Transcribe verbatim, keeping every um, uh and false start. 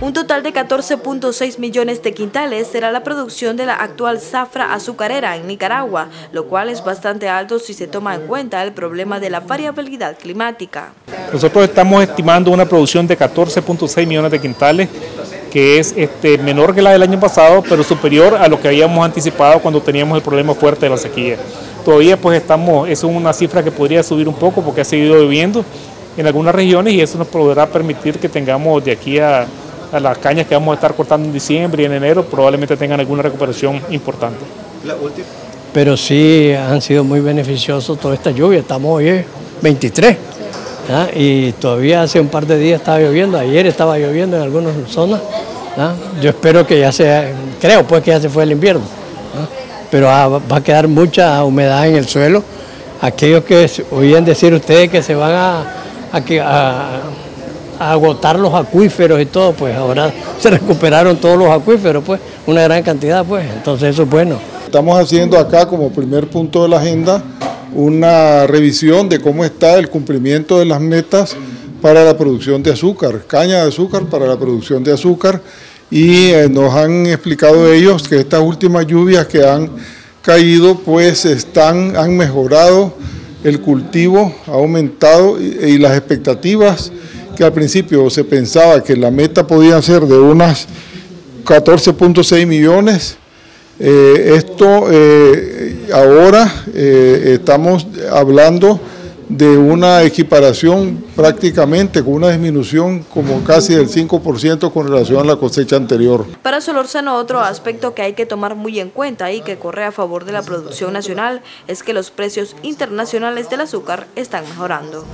Un total de catorce punto seis millones de quintales será la producción de la actual zafra azucarera en Nicaragua, lo cual es bastante alto si se toma en cuenta el problema de la variabilidad climática. Nosotros estamos estimando una producción de catorce punto seis millones de quintales, que es este, menor que la del año pasado, pero superior a lo que habíamos anticipado cuando teníamos el problema fuerte de la sequía. Todavía pues estamos, es una cifra que podría subir un poco porque ha seguido lloviendo en algunas regiones y eso nos podrá permitir que tengamos de aquí a a las cañas que vamos a estar cortando en diciembre y en enero, probablemente tengan alguna recuperación importante. Pero sí han sido muy beneficiosos toda esta lluvia, estamos hoy veintitrés, ¿ah? Y todavía hace un par de días estaba lloviendo, ayer estaba lloviendo en algunas zonas, ¿ah? Yo espero que ya sea, creo pues que ya se fue el invierno, ¿ah? Pero ah, va a quedar mucha humedad en el suelo. Aquellos que oían decir ustedes que se van a... a, a A agotar los acuíferos y todo, pues ahora se recuperaron todos los acuíferos, pues una gran cantidad, pues entonces eso es bueno. Estamos haciendo acá como primer punto de la agenda una revisión de cómo está el cumplimiento de las metas para la producción de azúcar, caña de azúcar para la producción de azúcar, y nos han explicado ellos que estas últimas lluvias que han caído pues están, han mejorado el cultivo, ha aumentado y, y las expectativas que al principio se pensaba que la meta podía ser de unas catorce punto seis millones, eh, esto eh, ahora eh, estamos hablando de una equiparación prácticamente con una disminución como casi del cinco por ciento con relación a la cosecha anterior. Para Solórzano, otro aspecto que hay que tomar muy en cuenta y que corre a favor de la producción nacional es que los precios internacionales del azúcar están mejorando.